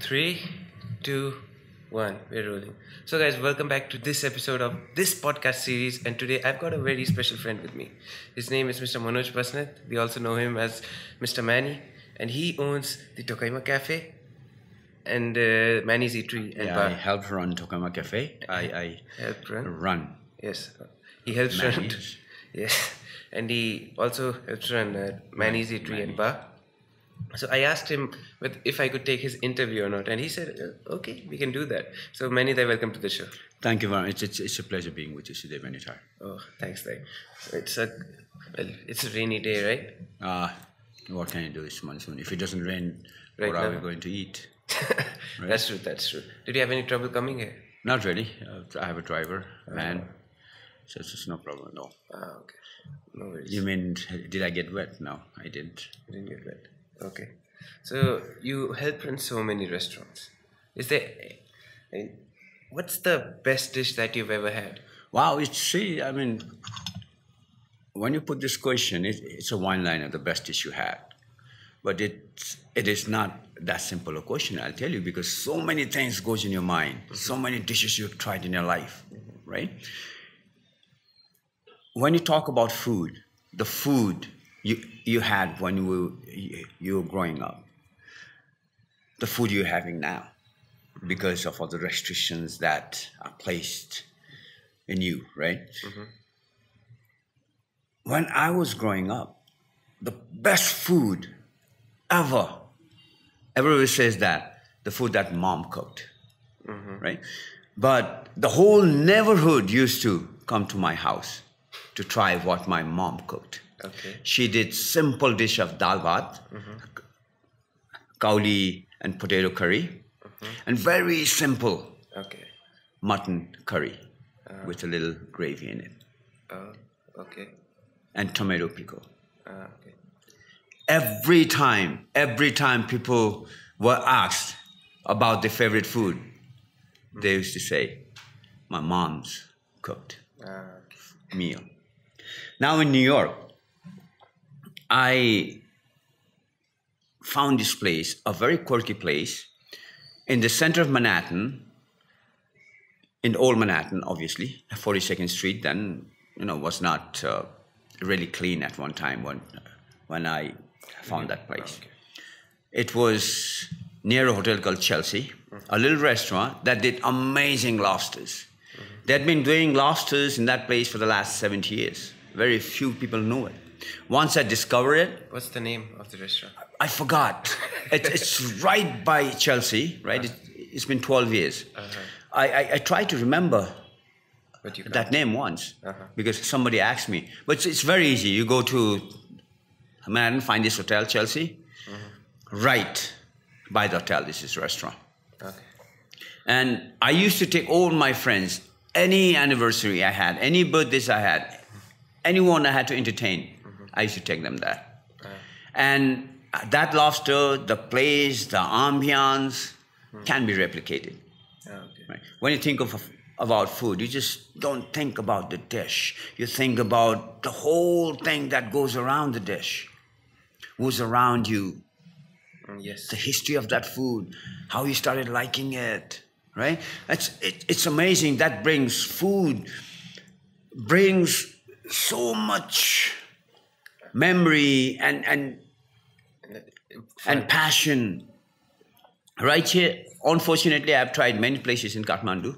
3, 2, 1, we're rolling. So guys, welcome back to this episode of this podcast series, and today I've got a very special friend with me. His name is Mr. Manoj Basnet. We also know him as Mr. Manny, and he owns the Dhokaima Cafe and Manny's Eatery. And I helped run Dhokaima Cafe. I helped run. Yes, he helps run. Yes, and he also helps run Manny's Eatery and Bar. So I asked him if I could take his interview or not, and he said, okay, we can do that. So Manny, welcome to the show. Thank you very much. It's a pleasure being with you today, Manny. Oh, thanks, Dai. It's a rainy day, right? What can you do this monsoon? If it doesn't rain, right, what are we going to eat? Right? That's true. Did you have any trouble coming here? Not really. I have a driver, van, so it's just no problem at all. Okay. No worries. You mean, did I get wet? No, I didn't. You didn't get wet. Okay, so you help run so many restaurants. What's the best dish that you've ever had? Wow, when you put this question, it's a one-liner, the best dish you had. But it is not that simple a question, I'll tell you, because so many things goes in your mind, so many dishes you've tried in your life, right? When you talk about food, the food you had when you were growing up, the food you're having now, because of all the restrictions that are placed in you, right? Mm-hmm. When I was growing up, the best food ever, everybody says that, the food that mom cooked, right? But the whole neighborhood used to come to my house to try what my mom cooked. Okay. She did simple dish of dal bhat, kauli and potato curry, and very simple mutton curry with a little gravy in it. And tomato pickle. Every time people were asked about their favorite food, they used to say, my mom's cooked meal. Now in New York, I found this place, a very quirky place, in the center of Manhattan, in Old Manhattan, obviously, 42nd Street. Then, was not really clean at one time when I found that place. Okay. It was near a hotel called Chelsea, a little restaurant that did amazing lobsters. They'd been doing lobsters in that place for the last 70 years. Very few people knew it. Once I discovered it. What's the name of the restaurant? I forgot. It's right by Chelsea, right? It's been 12 years. I tried to remember that name once because somebody asked me. But it's very easy. You go to Manhattan, find this hotel, Chelsea. Right by the hotel, this is a restaurant. And I used to take all my friends, any anniversary I had, any birthdays I had, anyone I had to entertain. I used to take them there. And that lobster, the place, the ambiance can be replicated. Right? When you think about food, you just don't think about the dish. You think about the whole thing that goes around the dish, who's around you, the history of that food, how you started liking it, right? It's amazing. That brings food, brings so much memory and passion. Right here, unfortunately, I've tried many places in Kathmandu.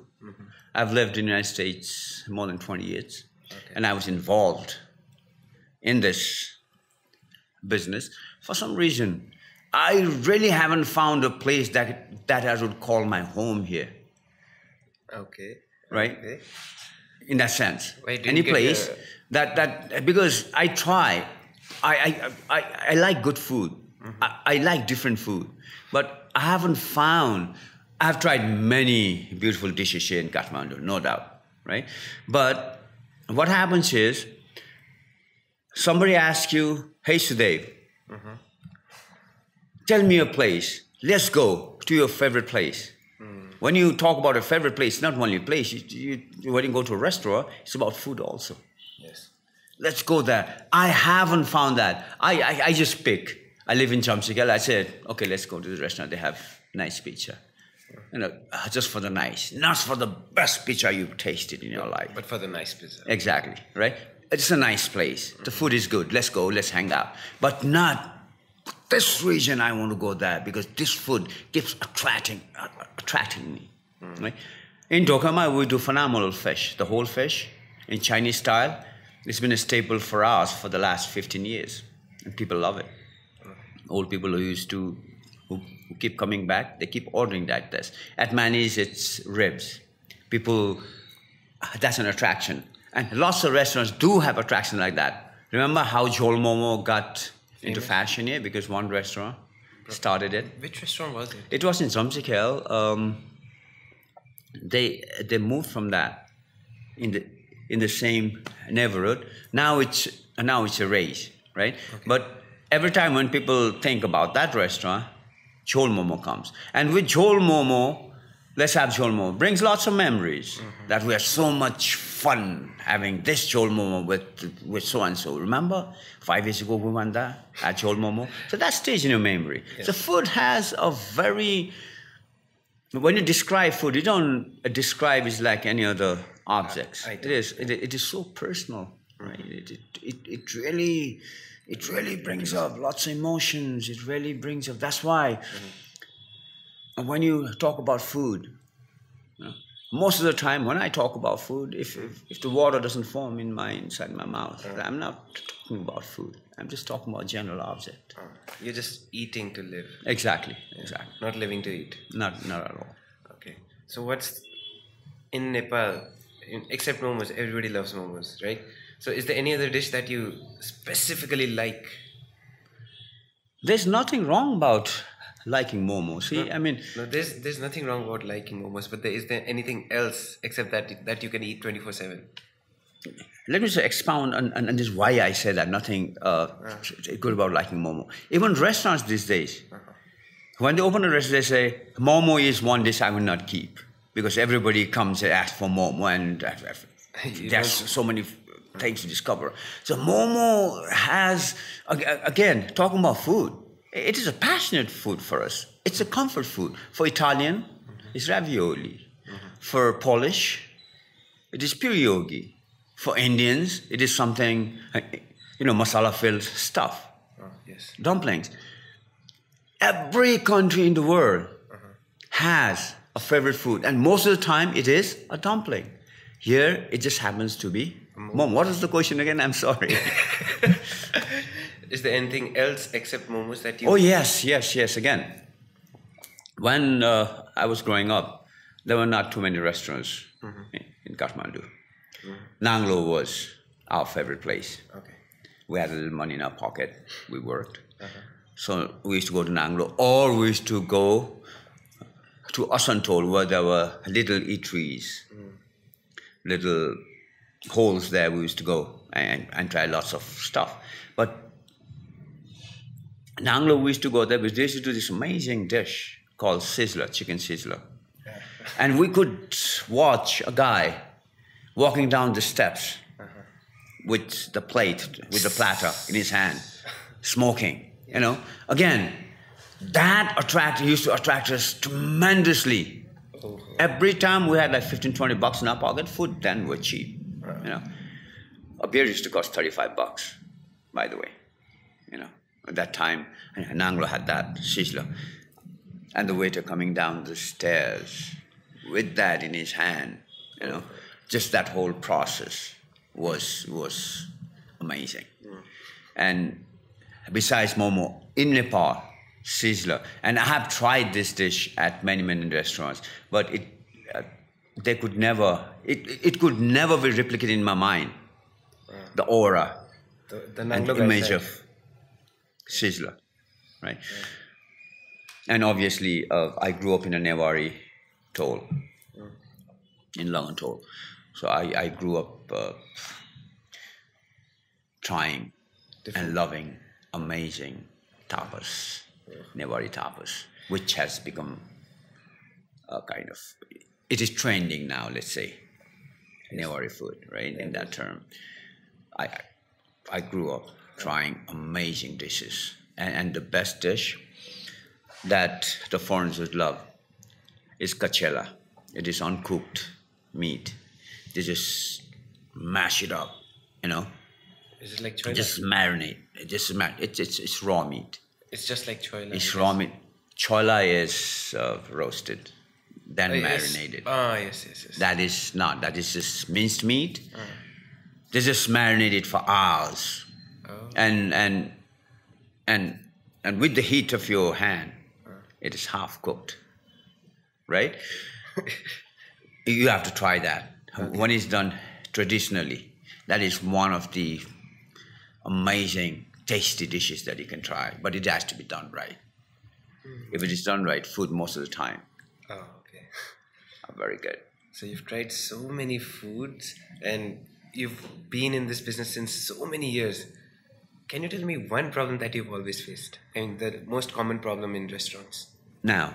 I've lived in the United States more than 20 years, and I was involved in this business. For some reason, I really haven't found a place that I would call my home here. Right? In that sense. Any place that because I try. I like good food. I like different food. But I haven't found... I've tried many beautiful dishes here in Kathmandu, no doubt, right? But what happens is, somebody asks you, hey, Sudev, tell me a place. Let's go to your favorite place. When you talk about a favorite place, it's not only a place. When you go to a restaurant, it's about food also. Let's go there. I haven't found that. I just pick. I live in Chamsikhala. I said, okay, let's go to the restaurant. They have nice pizza. You know, just for the nice. Not for the best pizza you've tasted in your life. But for the nice pizza. Exactly, right? It's a nice place. The food is good. Let's go. Let's hang out. But not this region. I want to go there because this food keeps attracting me. Right? In Dhokaima, we do phenomenal fish. The whole fish in Chinese style. It's been a staple for us for the last 15 years. And people love it. Old people who keep coming back, they keep ordering that dish. At Manny's, it's ribs. People, that's an attraction. And lots of restaurants do have attraction like that. Remember how Jhol Momo got into fashion here? Because one restaurant started it. Which restaurant was it? It was in Jhamsikhel. They moved from that in the same neighborhood. Now it's a race, right? Okay. But every time when people think about that restaurant, Jhol Momo comes. And with Jhol Momo, let's have Jhol Momo. Brings lots of memories that we had so much fun having this Jhol Momo with so-and-so. Remember? 5 years ago we went there at Jhol Momo. So that stays in your memory. Yes. So food has a very... When you describe food, you don't describe it like any other objects. It is so personal. Right? It really brings up lots of emotions. It really brings up... That's why when you talk about food, you know, most of the time when I talk about food, if the water doesn't form in inside my mouth, I'm not talking about food. I'm just talking about general object. You're just eating to live. Exactly. Not living to eat. Not at all. Okay. So what's... In Nepal, except momos, everybody loves momos, right? So is there any other dish that you specifically like? There's nothing wrong about liking momos. See, no, I mean... No, there's nothing wrong about liking momos, but is there anything else except that you can eat 24/7? Let me just expound on this why I say that nothing good about liking momo. Even restaurants these days, when they open a restaurant, they say, momo is one dish I will not keep because everybody comes and asks for momo and there's so many... things to discover. So Momo has, again, talking about food, it is a passionate food for us. It's a comfort food. For Italian, it's ravioli. For Polish, it is pierogi. For Indians, it is something, you know, masala-filled stuff. Dumplings. Every country in the world has a favorite food, and most of the time it is a dumpling. Here, it just happens to be Mom, what is the question again? I'm sorry. Is there anything else except momos that you... Oh, yes. Again, when I was growing up, there were not too many restaurants in Kathmandu. Nanglo was our favorite place. Okay. We had a little money in our pocket. We worked. So we used to go to Nanglo, or we used to go to Asantol, where there were little eateries, little... holes there we used to go and try lots of stuff. But Nanglo, we used to go there because they used to do this amazing dish called sizzler, chicken sizzler. And we could watch a guy walking down the steps with the plate, with the platter in his hand, smoking, you know. Again, that used to attract us tremendously. Every time we had like 15, 20 bucks in our pocket, food then were cheap. You know, a beer used to cost 35 bucks, by the way. You know, at that time, Nanglo had that, sizzler. And the waiter coming down the stairs with that in his hand, you know, just that whole process was amazing. And besides momo, in Nepal, sizzler. And I have tried this dish at many, many restaurants, but it could never be replicated in my mind. The aura, the image of sizzler, right? And obviously, I grew up in a Newari toll, in Long toll. So I grew up trying and loving amazing tapas, Newari tapas, which has become a kind of... It is trending now, let's say, Newari food, right? In that term, I grew up trying amazing dishes and the best dish that the foreigners love is kachela. It is uncooked meat. They just mash it up, you know. Is it like choila? Just marinate. It's raw meat. It's just like choila. It's raw meat. Choila is roasted, then marinated. Ah, yes. That is not. That is just minced meat. Oh. They just marinate it for hours, and with the heat of your hand, it is half cooked, right? You have to try that. Okay. When it's done traditionally, that is one of the amazing, tasty dishes that you can try. But it has to be done right. Mm-hmm. If it is done right, food most of the time. Oh, okay. Are very good. So you've tried so many foods, and you've been in this business since so many years. Can you tell me one problem that you've always faced? I mean, the most common problem in restaurants. Now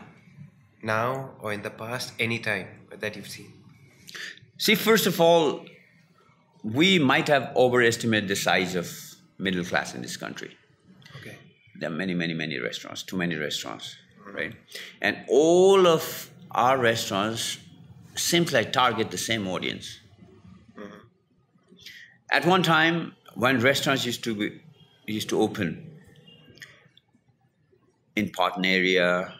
or in the past, any time that you've seen? See, first of all, we might have overestimated the size of middle class in this country. Okay. There are many restaurants, too many restaurants, right? And all of our restaurants seems like target the same audience. Mm-hmm. At one time, when restaurants used to open in Patna area,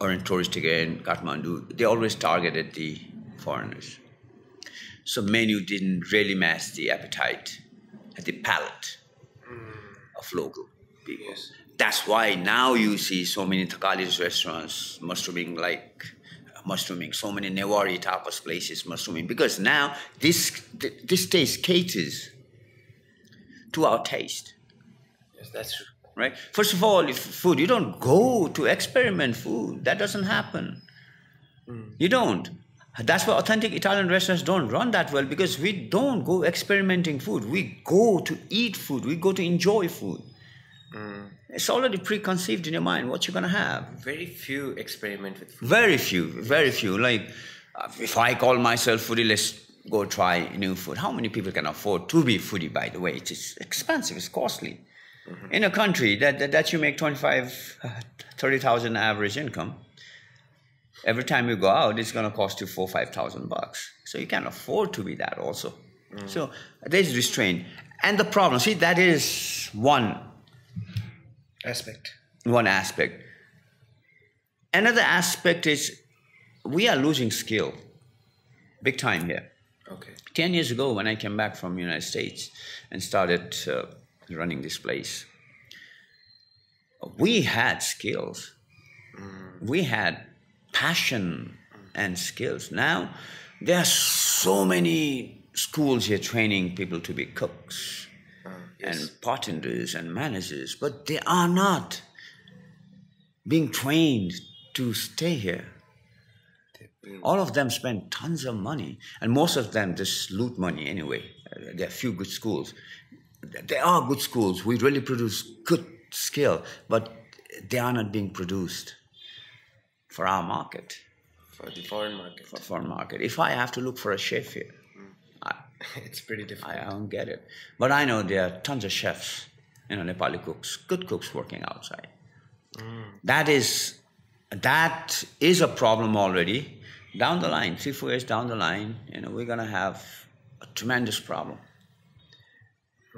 or in touristic area in Kathmandu, they always targeted the foreigners. So menu didn't really match the appetite and the palate of local people. Yes. That's why now you see so many Thakkali's restaurants mushrooming, so many Newari tapas places mushrooming, because now this taste caters to our taste. Yes, that's true. Right? First of all, if food, you don't go to experiment food. That doesn't happen. Mm. You don't. That's why authentic Italian restaurants don't run that well, because we don't go experimenting food. We go to eat food. We go to enjoy food. Mm. It's already preconceived in your mind what you're going to have. Very few experiment with food. Very few. Like, if I call myself foodie, let's go try new food. How many people can afford to be foodie, by the way? It's expensive. It's costly. Mm-hmm. In a country that you make 25,000 to 30,000 average income, every time you go out, it's going to cost you $4,000 to $5,000. So you can't afford to be that also. Mm. So there's restraint. And the problem, see, that is one aspect. Another aspect is we are losing skill big time here. Okay. 10 years ago, when I came back from the United States and started running this place, we had skills, we had passion and skills. Now there are so many schools here training people to be cooks and bartenders and managers, but they are not being trained to stay here. All of them spend tons of money, and most of them just loot money anyway. There are few good schools. There are good schools. We really produce good skill, but they are not being produced for our market. For the foreign market. For foreign market. If I have to look for a chef here, it's pretty difficult. I don't get it. But I know there are tons of chefs, you know, Nepali cooks, good cooks working outside. Mm. That is a problem already. Down the line, 3-4 years down the line, you know, we're gonna have a tremendous problem.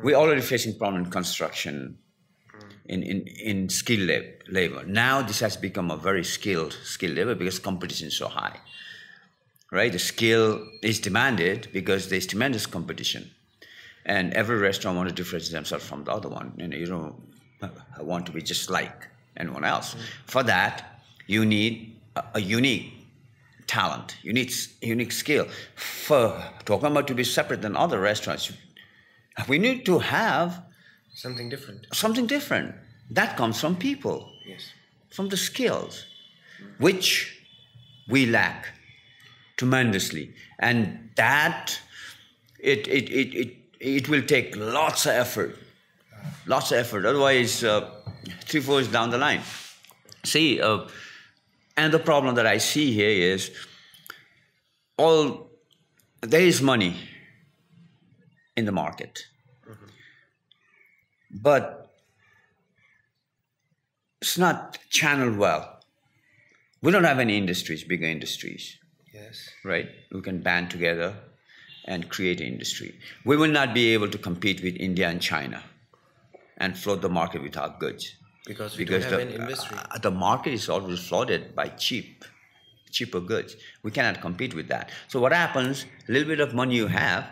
We're already facing problem in construction, in skilled labor. Now this has become a very skilled labor because competition is so high, right? The skill is demanded because there's tremendous competition, and every restaurant wants to differentiate themselves from the other one. You know, you don't want to be just like anyone else. For that, you need a unique talent, unique skill. For Dhokaima to be separate than other restaurants, we need to have something different. That comes from people. Yes. From the skills, which we lack tremendously. And that it will take lots of effort. Otherwise, 3-4 years down the line. See, and the problem that I see here is there is money in the market. But it's not channeled well. We don't have any industries, bigger industries. Yes. Right? We can band together and create an industry. We will not be able to compete with India and China and flood the market with our goods. Because we don't have an industry. The market is always flooded by cheaper goods. We cannot compete with that. So what happens, a little bit of money you have,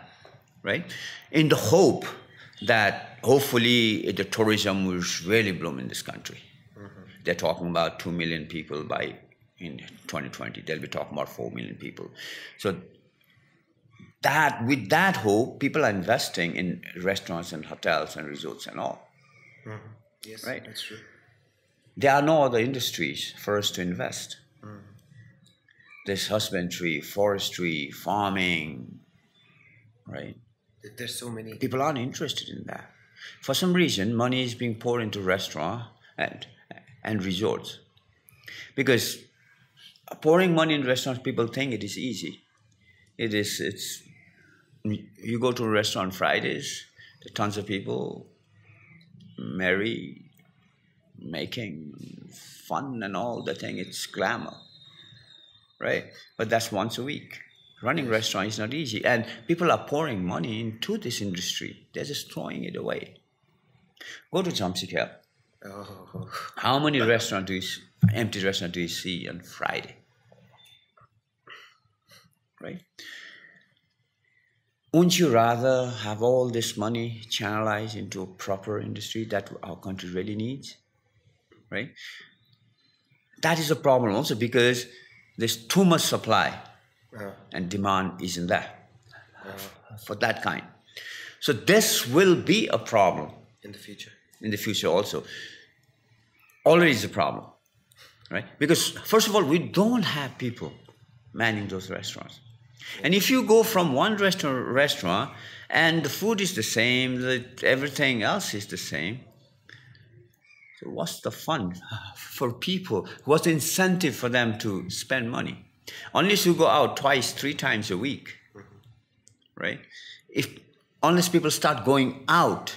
right? In the hope that hopefully the tourism will really bloom in this country. Mm-hmm. They're talking about 2 million people by in 2020. They'll be talking about 4 million people. So that with that hope, people are investing in restaurants and hotels and resorts and all. Mm-hmm. Yes, right? That's true. There are no other industries for us to invest. Mm-hmm. There's husbandry, forestry, farming, right? There's so many. People aren't interested in that. For some reason, money is being poured into restaurants and resorts. Because pouring money in restaurants, people think it is easy. It's you go to a restaurant on Fridays, there are tons of people merry, making fun and all the thing, it's glamour. Right? But that's once a week. Running restaurant is not easy, and people are pouring money into this industry. They're just throwing it away. Go to Chamsikhala. Oh. How many empty restaurants do you see on Friday? Right? Wouldn't you rather have all this money channelized into a proper industry that our country really needs? Right? That is a problem also because there's too much supply. And demand isn't there for that kind. So this will be a problem. In the future. In the future also. Already is a problem, right? Because first of all, we don't have people manning those restaurants. And if you go from one restaurant and the food is the same, everything else is the same, so what's the fun for people? What's the incentive for them to spend money? Unless you go out twice, 3 times a week, right? Unless people start going out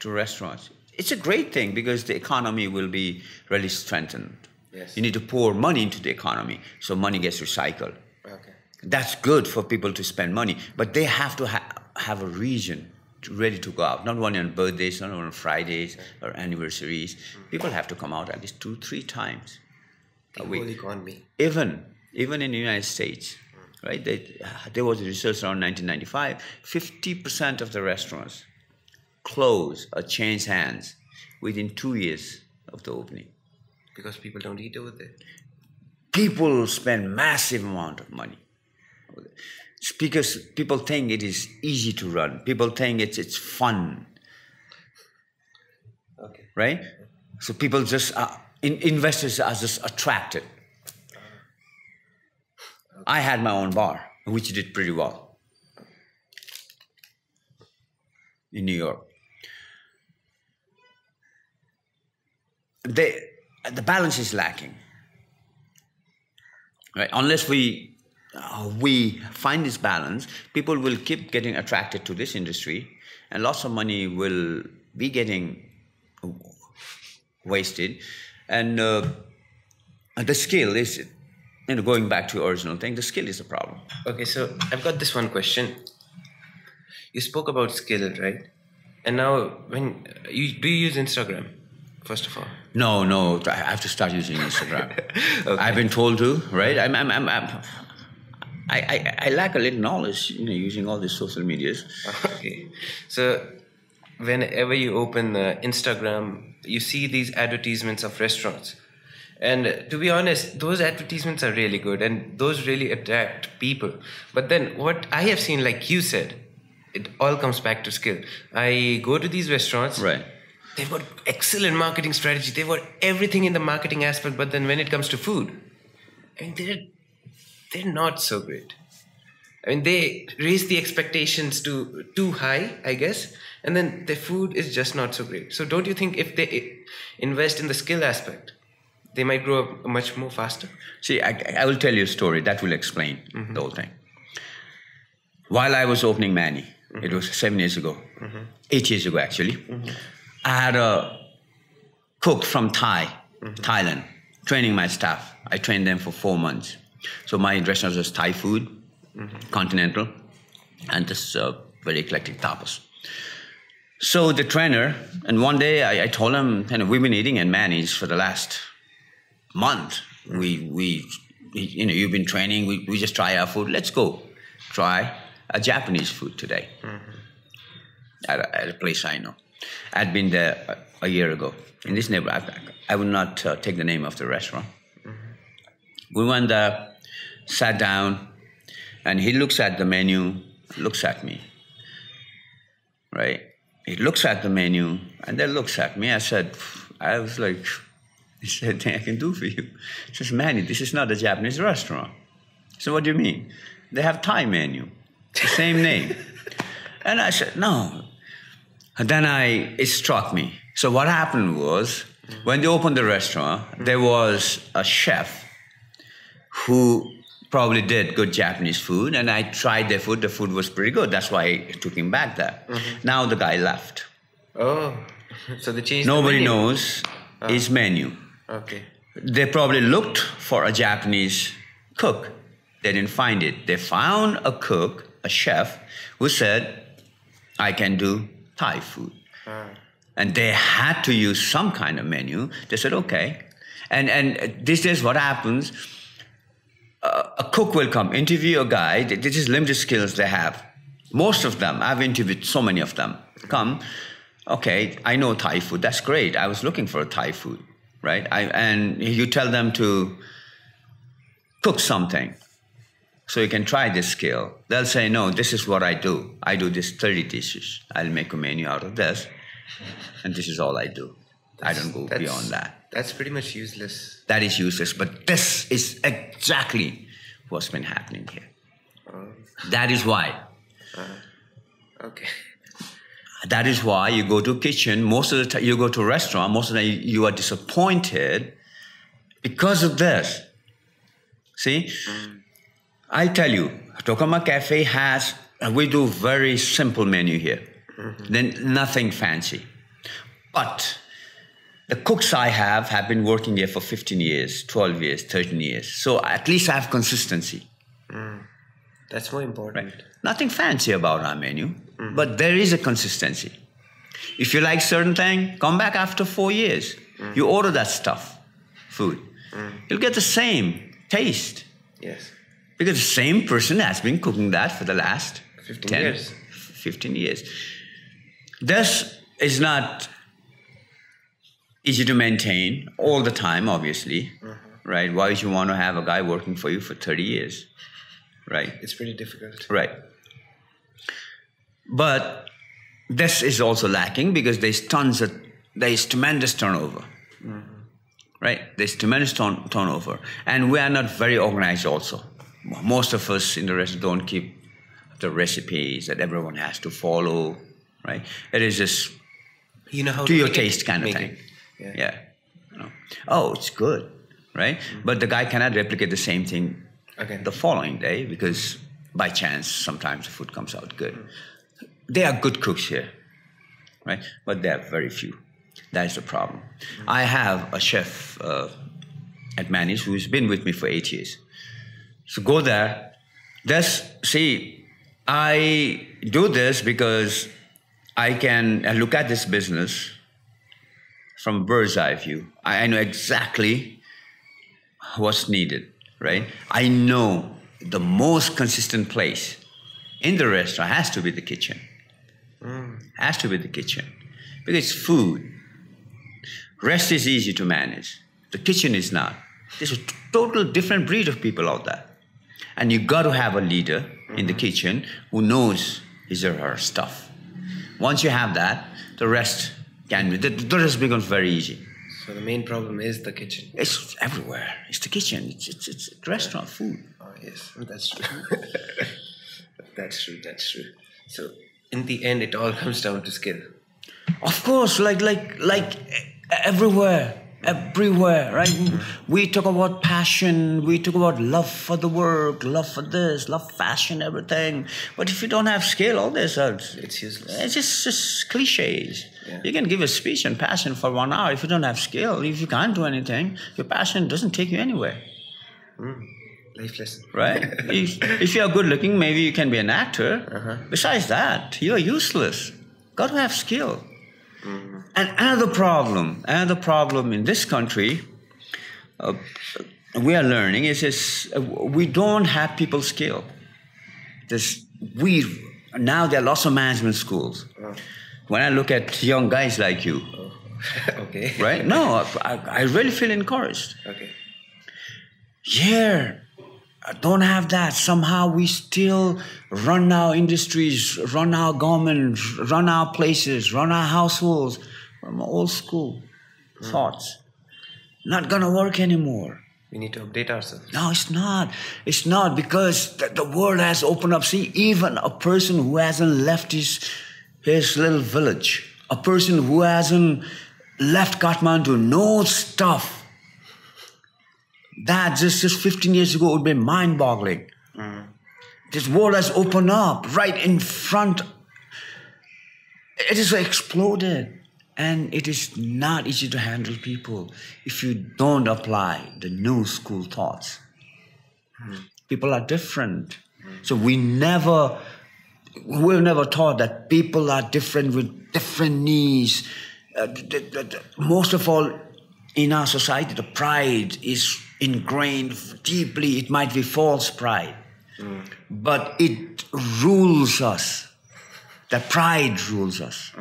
to restaurants, it's a great thing because the economy will be really strengthened. Yes. You need to pour money into the economy so money gets recycled. Okay. That's good for people to spend money, but they have to have a reason ready to go out. Not only on birthdays, not only on Fridays or anniversaries. People have to come out at least 2-3 times a week. The whole economy. Even in the United States, right? There was a research around 1995, 50% of the restaurants closed or changed hands within 2 years of the opening. Because people don't eat over there. People spend massive amount of money. Because people think it is easy to run. People think it's fun, okay. Right? So people just, investors are just attracted. I had my own bar, which did pretty well in New York. The balance is lacking, right? Unless we find this balance, people will keep getting attracted to this industry, and lots of money will be getting wasted, and the skill is. And going back to your original thing, the skill is a problem. Okay, so I've got this one question. You spoke about skill, right? And now, do you use Instagram, first of all? No, I have to start using Instagram. Okay. I've been told to, right? I lack a little knowledge, using all these social medias. Okay, so whenever you open Instagram, you see these advertisements of restaurants. And to be honest, those advertisements are really good and those really attract people. But then what I have seen, like you said, it all comes back to skill. I go to these restaurants. Right. They've got excellent marketing strategy. They've got everything in the marketing aspect. But then when it comes to food, they're not so great. They raise the expectations to too high, I guess. And then their food is just not so great. So don't you think if they invest in the skill aspect, they might grow up much more faster? See, I will tell you a story that will explain the whole thing. While I was opening Manny, it was 7 years ago, 8 years ago actually, I had a cook from Thai Thailand, training my staff. I trained them for 4 months. So my restaurant was Thai food, continental, and this very eclectic tapas. So the trainer, and one day I told him, you know, we've been eating at Manny's for the last month. You know, you've been training, we just try our food. Let's go try a Japanese food today at a place I know. I'd been there a year ago. In this neighborhood, I would not take the name of the restaurant. We went there, sat down, and he looks at the menu, looks at me, right? He looks at the menu, and then looks at me. I said, I was like, is there anything I can do for you? He says, Manny, this is not a Japanese restaurant. So what do you mean? They have Thai menu, the same name. And I said, no. And then it struck me. So what happened was, when they opened the restaurant, there was a chef who probably did good Japanese food, and I tried their food. The food was pretty good. That's why I took him back there. Now the guy left. Oh, so they changed the menu. Nobody knows his menu. Okay. They probably looked for a Japanese cook. They didn't find it. They found a cook, a chef, who said, I can do Thai food. And they had to use some kind of menu. They said, okay. And these days what happens, a cook will come, interview a guy. This is limited skills they have. Most of them, I've interviewed so many of them, come, okay, I know Thai food, that's great. I was looking for a Thai food, right? And you tell them to cook something so you can try this skill. They'll say, no, this is what I do. I do this 30 dishes. I'll make a menu out of this. And this is all I do. I don't go beyond that. That's pretty much useless. That is useless. But this is exactly what's been happening here. That is why. Okay. That is why you go to kitchen, most of the time you go to a restaurant, most of the time you are disappointed because of this. See? I'll tell you, Dhokaima Cafe has, we do very simple menu here. Then nothing fancy. But the cooks I have been working here for 15 years, 12 years, 13 years. So at least I have consistency. That's more important. Right? Nothing fancy about our menu, but there is a consistency. If you like certain thing, come back after 4 years. You order that stuff, food. You'll get the same taste. Yes. Because the same person has been cooking that for the last 15 years. This is not easy to maintain all the time, obviously, right? Why would you want to have a guy working for you for 30 years, right? It's pretty difficult. Right. But this is also lacking because there's tremendous turnover, right? There's tremendous turnover. And we are not very organized also. Most of us in the restaurant don't keep the recipes that everyone has to follow, right? It is just, you know, how to your taste kind of thing. Yeah. You know. Oh, it's good, right? But the guy cannot replicate the same thing the following day because by chance, sometimes the food comes out good. There are good cooks here, right? But there are very few. That is the problem. I have a chef at Manny's who's been with me for 8 years. So go there. See, I do this because I can look at this business from a bird's eye view. I know exactly what's needed, right? I know the most consistent place in the restaurant has to be the kitchen. Has to be the kitchen. Because it's food. Rest is easy to manage. The kitchen is not. There's a total different breed of people out there. And you got to have a leader in the kitchen who knows his or her stuff. Once you have that, the rest can be, the rest becomes very easy. So the main problem is the kitchen. It's everywhere. It's the kitchen. It's restaurant food. Oh, yes, that's true. That's true. So in the end, it all comes down to skill. Of course, like everywhere, right? We talk about passion, we talk about love for the work, love for this, love fashion, everything. But if you don't have skill, all this, it's useless. It's just cliches. Yeah. You can give a speech and passion for 1 hour. If you don't have skill, if you can't do anything, your passion doesn't take you anywhere. Mm. Life lesson. Right? If you are good looking, maybe you can be an actor. Besides that, you are useless. Got to have skill. And another problem in this country, we are learning, is we don't have people skill. Now there are lots of management schools. When I look at young guys like you, okay, right? No, I really feel encouraged. Okay. Yeah, I don't have that. Somehow we still run our industries, run our governments, run our places, run our households from old school thoughts. Not gonna work anymore. We need to update ourselves. No, it's not. It's not, because the world has opened up. See, even a person who hasn't left his little village, a person who hasn't left Kathmandu, knows stuff that just 15 years ago would be mind-boggling. This world has opened up right in front. It is exploded. And it is not easy to handle people if you don't apply the new school thoughts. People are different. So we've never taught that people are different with different needs. Most of all, in our society, the pride is ingrained deeply. It might be false pride, but it rules us. That pride rules us.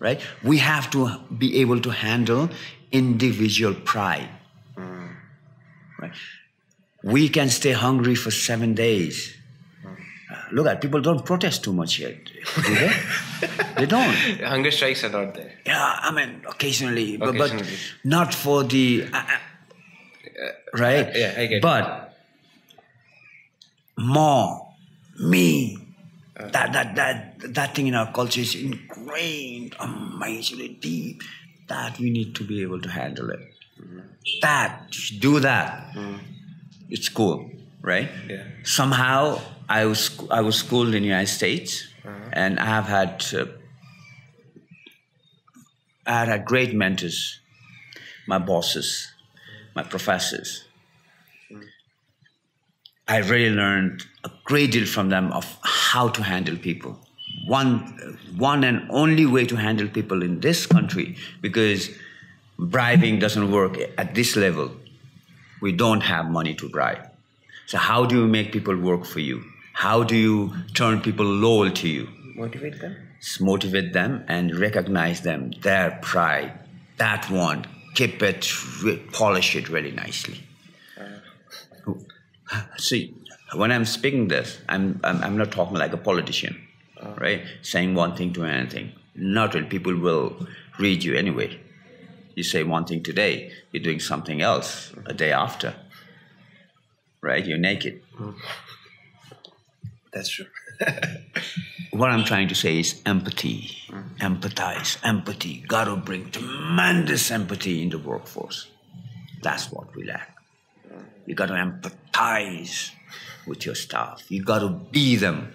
Right? We have to be able to handle individual pride. Right? We can stay hungry for 7 days. Look at people, don't protest too much yet, do they? They don't. Hunger strikes are not there. Yeah, I mean, occasionally. But not for the... right? Yeah, I get it. But more, me. That thing in our culture is ingrained, amazingly deep, that we need to be able to handle it. It's cool, right? Yeah. Somehow I was schooled in the United States, and I had great mentors, my bosses, my professors. I really learned a great deal from them of how to handle people. One and only way to handle people in this country, because bribing doesn't work at this level. We don't have money to bribe. So how do you make people work for you? How do you turn people loyal to you? Motivate them. Motivate them and recognize them, their pride, that one. Keep it, polish it really nicely. See, when I'm speaking this, I'm not talking like a politician, right? Saying one thing to anything. Not really. People will read you anyway. You say one thing today, you're doing something else a day after, right? You're naked. That's true. What I'm trying to say is empathy, empathize, empathy. Got to bring tremendous empathy in the workforce. That's what we lack. You got to empathize with your staff. You got to be them.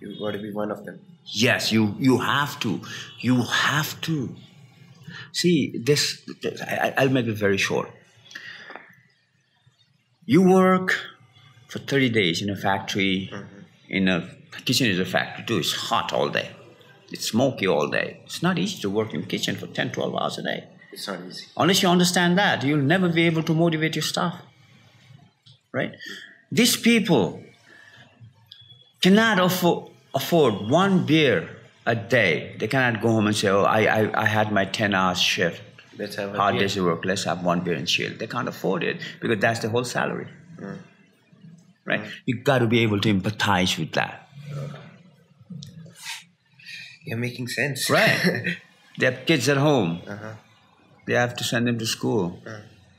You got to be one of them. Yes, you have to. You have to. See, this I'll make it very short. You work for 30 days in a factory. In a kitchen is a factory too. It's hot all day. It's smoky all day. It's not easy to work in the kitchen for 10, 12 hours a day. It's not easy. Unless you understand that, you'll never be able to motivate your staff. Right? These people cannot afford one beer a day. They cannot go home and say, oh, I had my 10-hour shift. Let's have hard days of work. Let's have one beer and chill. They can't afford it because that's the whole salary. Right? You've got to be able to empathize with that. You're making sense. Right. They have kids at home. They have to send them to school.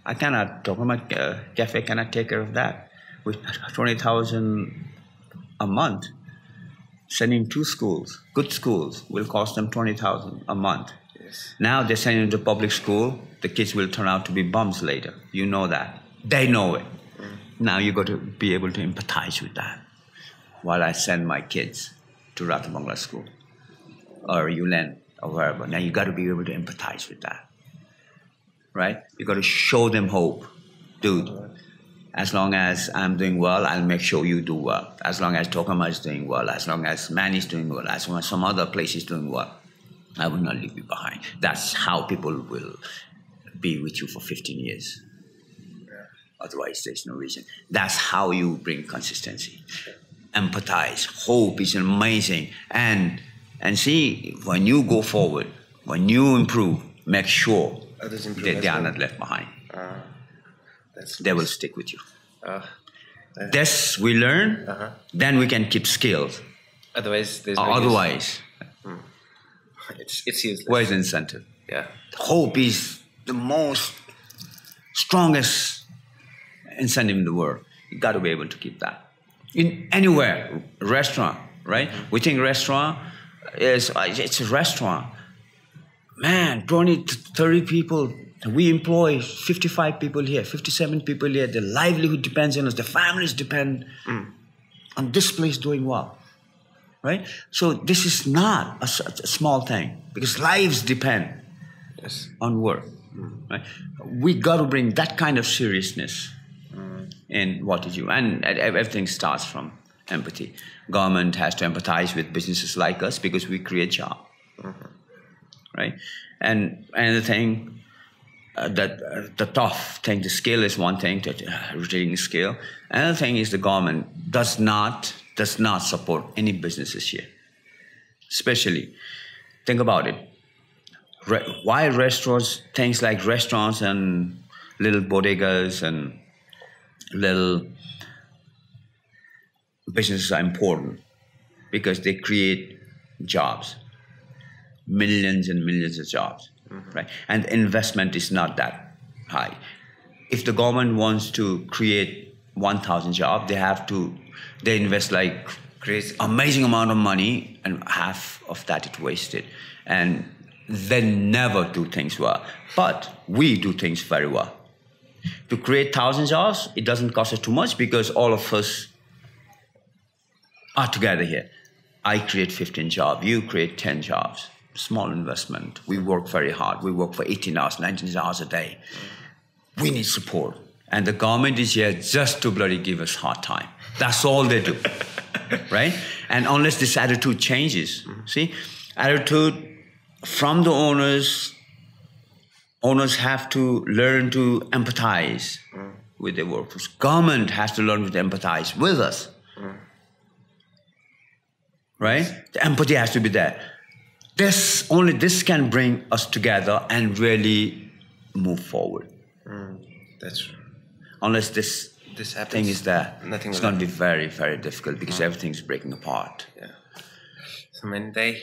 I cannot, Dhokaima Cafe cannot take care of that. With 20,000 a month, sending to schools, good schools, will cost them 20,000 a month. Yes. Now they're sending to public school, the kids will turn out to be bums later. You know that. They know it. Now you got to be able to empathize with that. While I send my kids to Rathabangla school or ULEN or wherever. Now you got to be able to empathize with that, right? You got to show them hope, dude. As long as I'm doing well, I'll make sure you do well. As long as Dhokaima is doing well, as long as Manny's doing well, as long as some other place is doing well, I will not leave you behind. That's how people will be with you for 15 years. Otherwise, there's no reason. That's how you bring consistency. Empathize. Hope is amazing. And see, when you go forward, when you improve, make sure that they are not left behind. They will stick with you. This we learn, then we can keep skills. Otherwise, there's no use. It's useless. Where's the incentive? Yeah. Hope is the most strongest incentive in the world. You got to be able to keep that. In anywhere, restaurant, right? We think restaurant is, it's a restaurant. Man, 20 to 30 people, we employ 55 people here, 57 people here. The livelihood depends on us. The families depend on this place doing well. Right? So this is not a small thing because lives depend on work. Right? We got to bring that kind of seriousness in what you do. And everything starts from empathy. Government has to empathize with businesses like us because we create jobs. Right? And another thing, the tough thing, the skill is one thing, rotating skill. Another thing is the government does not support any businesses here. Especially, think about it. Why restaurants, things like restaurants and little bodegas and little businesses are important? Because they create jobs, millions and millions of jobs, right? And the investment is not that high. If the government wants to create 1,000 jobs, they have to invest like crazy, amazing amount of money, and half of that is wasted. And they never do things well. But we do things very well. To create 1,000 jobs, it doesn't cost us too much because all of us are together here. I create 15 jobs, you create 10 jobs. Small investment. We work very hard. We work for 18 hours, 19 hours a day. We need support. And the government is here just to bloody give us hard time. That's all they do, right? And unless this attitude changes, see? Attitude from the owners, owners have to learn to empathize with their workforce. Government has to learn to empathize with us, right? The empathy has to be there. This, only this can bring us together and really move forward. That's true. Unless this happens, thing is there, it's going to be very, very difficult because everything's breaking apart. Yeah. So, Manoj,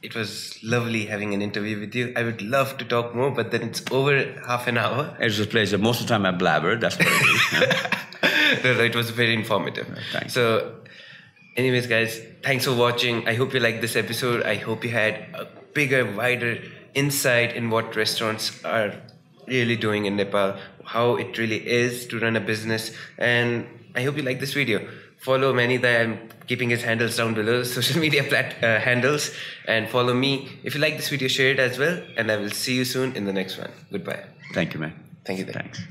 it was lovely having an interview with you. I would love to talk more, but then it's over half an hour. It's a pleasure. Most of the time I blabber. That's what it is. No, it was very informative. Right, so, anyways, guys, thanks for watching. I hope you liked this episode. I hope you had a bigger, wider insight in what restaurants are really doing in Nepal, how it really is to run a business. And I hope you like this video. Follow Manny. I'm keeping his handles down below, social media handles, and follow me. If you like this video, share it as well, and I will see you soon in the next one. Goodbye. Thank you, man. Thank you. Thanks.